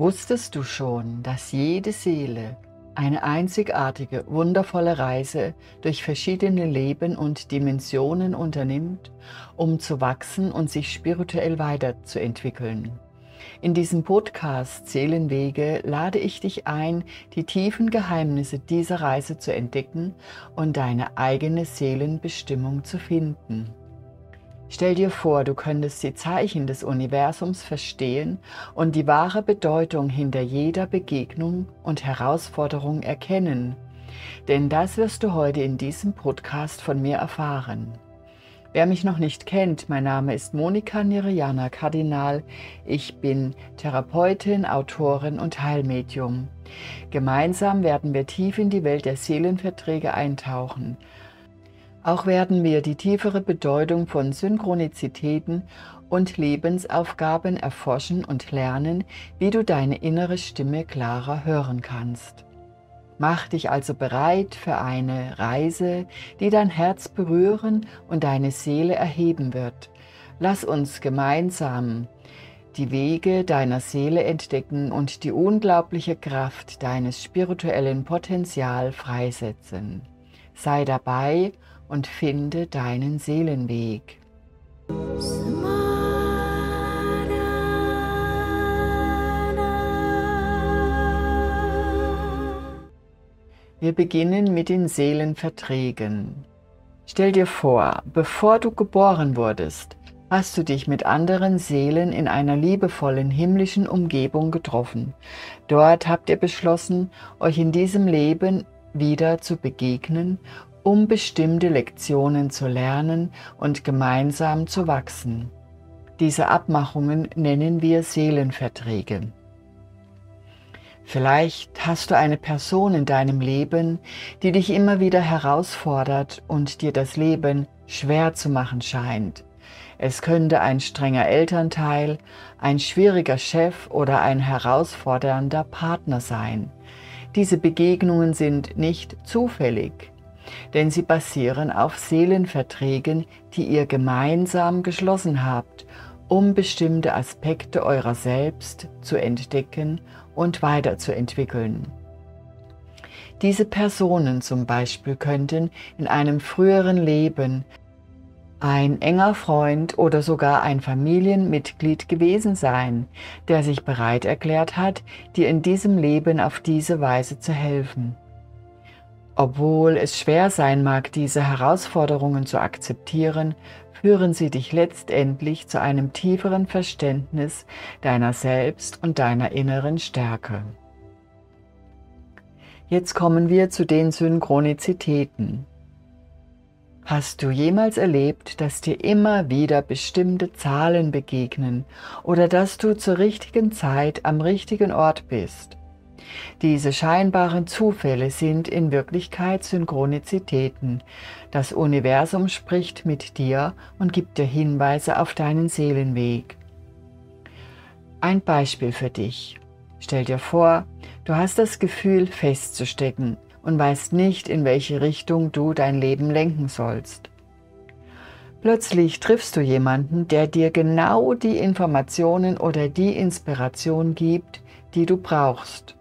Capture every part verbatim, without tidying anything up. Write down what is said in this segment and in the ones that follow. Wusstest du schon, dass jede Seele eine einzigartige, wundervolle Reise durch verschiedene Leben und Dimensionen unternimmt, um zu wachsen und sich spirituell weiterzuentwickeln? In diesem Podcast Seelenwege lade ich dich ein, die tiefen Geheimnisse dieser Reise zu entdecken und deine eigene Seelenbestimmung zu finden. Stell dir vor, du könntest die Zeichen des Universums verstehen und die wahre Bedeutung hinter jeder Begegnung und Herausforderung erkennen. Denn das wirst du heute in diesem Podcast von mir erfahren. Wer mich noch nicht kennt, mein Name ist Monika Nirijanaa Kardinal. Ich bin Therapeutin, Autorin und Heilmedium. Gemeinsam werden wir tief in die Welt der Seelenverträge eintauchen. Auch werden wir die tiefere Bedeutung von Synchronizitäten und Lebensaufgaben erforschen und lernen, wie du deine innere Stimme klarer hören kannst. Mach dich also bereit für eine Reise, die dein Herz berühren und deine Seele erheben wird. Lass uns gemeinsam die Wege deiner Seele entdecken und die unglaubliche Kraft deines spirituellen Potenzials freisetzen. Sei dabei und finde deinen Seelenweg. Wir beginnen mit den Seelenverträgen. Stell dir vor, bevor du geboren wurdest, hast du dich mit anderen Seelen in einer liebevollen himmlischen Umgebung getroffen. Dort habt ihr beschlossen, euch in diesem Leben wieder zu begegnen, um bestimmte Lektionen zu lernen und gemeinsam zu wachsen. Diese Abmachungen nennen wir Seelenverträge. Vielleicht hast du eine Person in deinem Leben, die dich immer wieder herausfordert und dir das Leben schwer zu machen scheint. Es könnte ein strenger Elternteil, ein schwieriger Chef oder ein herausfordernder Partner sein. Diese Begegnungen sind nicht zufällig, denn sie basieren auf Seelenverträgen, die ihr gemeinsam geschlossen habt, um bestimmte Aspekte eurer selbst zu entdecken und weiterzuentwickeln. Diese Personen zum Beispiel könnten in einem früheren Leben ein enger Freund oder sogar ein Familienmitglied gewesen sein, der sich bereit erklärt hat, dir in diesem Leben auf diese Weise zu helfen. Obwohl es schwer sein mag, diese Herausforderungen zu akzeptieren, führen sie dich letztendlich zu einem tieferen Verständnis deiner selbst und deiner inneren Stärke. Jetzt kommen wir zu den Synchronizitäten. Hast du jemals erlebt, dass dir immer wieder bestimmte Zahlen begegnen oder dass du zur richtigen Zeit am richtigen Ort bist? Diese scheinbaren Zufälle sind in Wirklichkeit Synchronizitäten. Das Universum spricht mit dir und gibt dir Hinweise auf deinen Seelenweg. Ein Beispiel für dich. Stell dir vor, du hast das Gefühl, festzustecken und weißt nicht, in welche Richtung du dein Leben lenken sollst. Plötzlich triffst du jemanden, der dir genau die Informationen oder die Inspiration gibt, die du brauchst.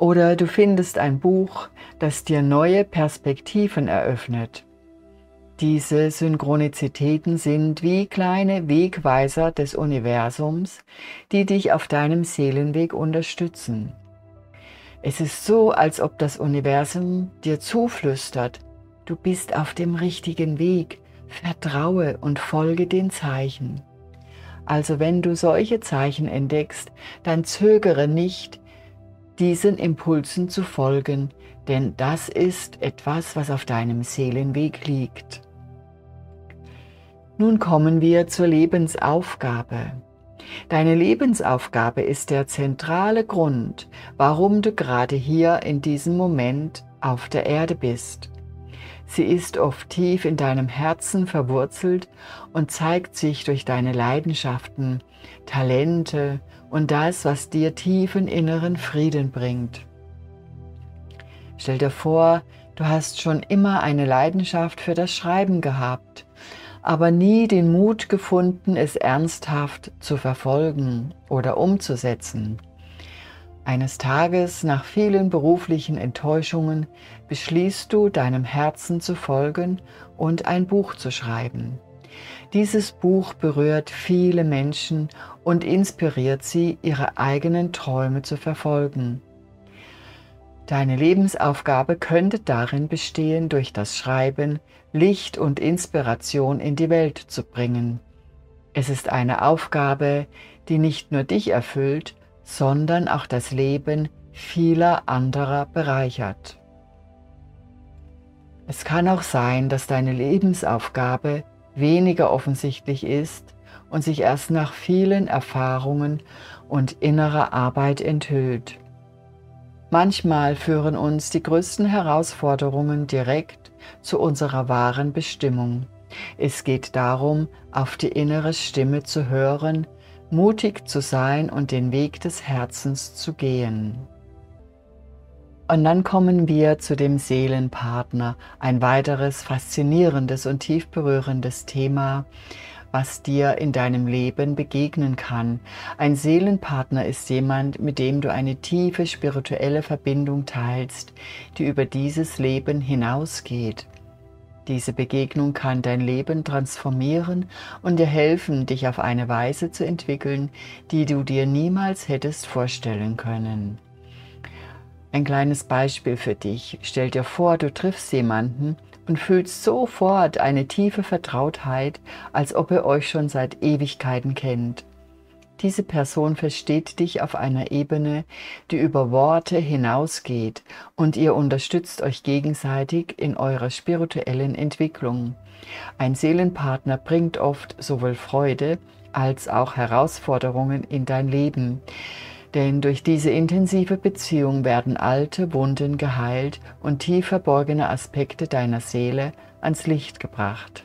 Oder du findest ein Buch, das dir neue Perspektiven eröffnet. Diese Synchronizitäten sind wie kleine Wegweiser des Universums, die dich auf deinem Seelenweg unterstützen. Es ist so, als ob das Universum dir zuflüstert: Du bist auf dem richtigen Weg, vertraue und folge den Zeichen. Also wenn du solche Zeichen entdeckst, dann zögere nicht, diesen Impulsen zu folgen, denn das ist etwas, was auf deinem Seelenweg liegt. Nun kommen wir zur Lebensaufgabe. Deine Lebensaufgabe ist der zentrale Grund, warum du gerade hier in diesem Moment auf der Erde bist. Sie ist oft tief in deinem Herzen verwurzelt und zeigt sich durch deine Leidenschaften, Talente und das, was dir tiefen inneren Frieden bringt. Stell dir vor, du hast schon immer eine Leidenschaft für das Schreiben gehabt, aber nie den Mut gefunden, es ernsthaft zu verfolgen oder umzusetzen. Eines Tages, nach vielen beruflichen Enttäuschungen, beschließt du, deinem Herzen zu folgen und ein Buch zu schreiben. Dieses Buch berührt viele Menschen und inspiriert sie, ihre eigenen Träume zu verfolgen. Deine Lebensaufgabe könnte darin bestehen, durch das Schreiben Licht und Inspiration in die Welt zu bringen. Es ist eine Aufgabe, die nicht nur dich erfüllt, sondern auch das Leben vieler anderer bereichert. Es kann auch sein, dass deine Lebensaufgabe weniger offensichtlich ist und sich erst nach vielen Erfahrungen und innerer Arbeit enthüllt. Manchmal führen uns die größten Herausforderungen direkt zu unserer wahren Bestimmung. Es geht darum, auf die innere Stimme zu hören, mutig zu sein und den Weg des Herzens zu gehen. Und dann kommen wir zu dem Seelenpartner, ein weiteres faszinierendes und tief berührendes Thema, was dir in deinem Leben begegnen kann. Ein Seelenpartner ist jemand, mit dem du eine tiefe spirituelle Verbindung teilst, die über dieses Leben hinausgeht. Diese Begegnung kann dein Leben transformieren und dir helfen, dich auf eine Weise zu entwickeln, die du dir niemals hättest vorstellen können. Ein kleines Beispiel für dich. Stell dir vor, du triffst jemanden und fühlst sofort eine tiefe Vertrautheit, als ob ihr euch schon seit Ewigkeiten kennt. Diese Person versteht dich auf einer Ebene, die über Worte hinausgeht, und ihr unterstützt euch gegenseitig in eurer spirituellen Entwicklung. Ein Seelenpartner bringt oft sowohl Freude als auch Herausforderungen in dein Leben, denn durch diese intensive Beziehung werden alte Wunden geheilt und tief verborgene Aspekte deiner Seele ans Licht gebracht.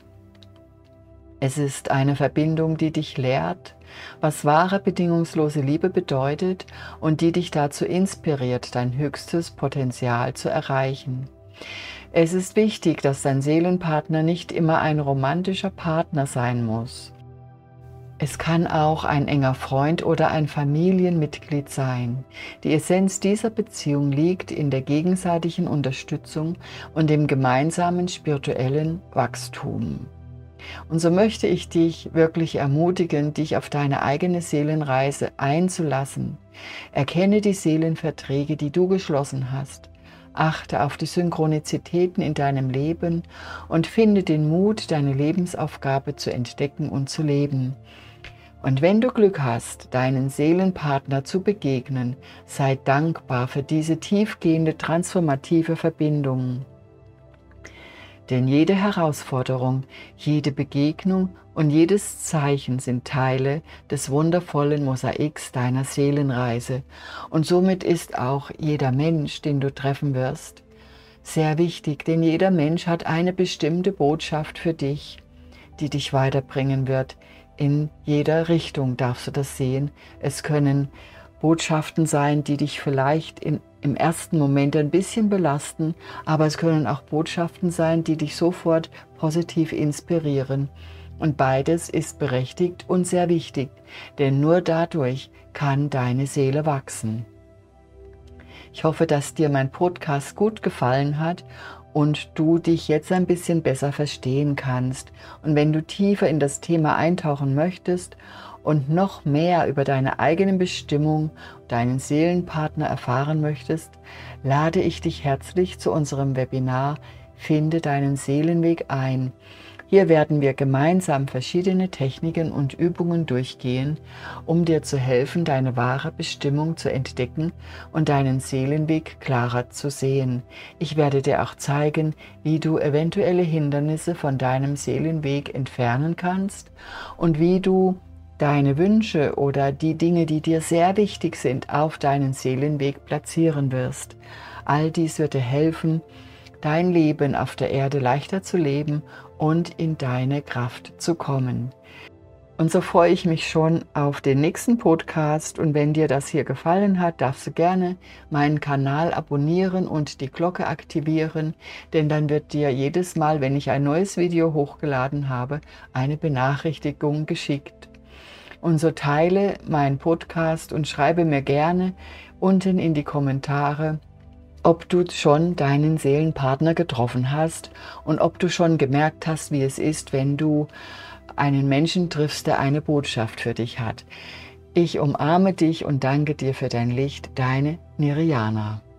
Es ist eine Verbindung, die dich lehrt, was wahre bedingungslose Liebe bedeutet und die dich dazu inspiriert, dein höchstes Potenzial zu erreichen. Es ist wichtig, dass dein Seelenpartner nicht immer ein romantischer Partner sein muss. Es kann auch ein enger Freund oder ein Familienmitglied sein. Die Essenz dieser Beziehung liegt in der gegenseitigen Unterstützung und dem gemeinsamen spirituellen Wachstum. Und so möchte ich dich wirklich ermutigen, dich auf deine eigene Seelenreise einzulassen. Erkenne die Seelenverträge, die du geschlossen hast. Achte auf die Synchronizitäten in deinem Leben und finde den Mut, deine Lebensaufgabe zu entdecken und zu leben. Und wenn du Glück hast, deinen Seelenpartner zu begegnen, sei dankbar für diese tiefgehende, transformative Verbindung. Denn jede Herausforderung, jede Begegnung und jedes Zeichen sind Teile des wundervollen Mosaiks deiner Seelenreise. Und somit ist auch jeder Mensch, den du treffen wirst, sehr wichtig, denn jeder Mensch hat eine bestimmte Botschaft für dich, die dich weiterbringen wird. In jeder Richtung darfst du das sehen. Es können Botschaften sein, die dich vielleicht in im ersten Moment ein bisschen belasten, aber es können auch Botschaften sein, die dich sofort positiv inspirieren. Und beides ist berechtigt und sehr wichtig, denn nur dadurch kann deine Seele wachsen. Ich hoffe, dass dir mein Podcast gut gefallen hat und du dich jetzt ein bisschen besser verstehen kannst. Und wenn du tiefer in das Thema eintauchen möchtest und noch mehr über deine eigene Bestimmung, deinen Seelenpartner erfahren möchtest, lade ich dich herzlich zu unserem Webinar Finde deinen Seelenweg ein. Hier werden wir gemeinsam verschiedene Techniken und Übungen durchgehen, um dir zu helfen, deine wahre Bestimmung zu entdecken und deinen Seelenweg klarer zu sehen. Ich werde dir auch zeigen, wie du eventuelle Hindernisse von deinem Seelenweg entfernen kannst und wie du deine Wünsche oder die Dinge, die dir sehr wichtig sind, auf deinen Seelenweg platzieren wirst. All dies wird dir helfen, dein Leben auf der Erde leichter zu leben und in deine Kraft zu kommen. Und so freue ich mich schon auf den nächsten Podcast. Und wenn dir das hier gefallen hat, darfst du gerne meinen Kanal abonnieren und die Glocke aktivieren, denn dann wird dir jedes Mal, wenn ich ein neues Video hochgeladen habe, eine Benachrichtigung geschickt. Und so teile meinen Podcast und schreibe mir gerne unten in die Kommentare, ob du schon deinen Seelenpartner getroffen hast und ob du schon gemerkt hast, wie es ist, wenn du einen Menschen triffst, der eine Botschaft für dich hat. Ich umarme dich und danke dir für dein Licht, deine Nirijanaa.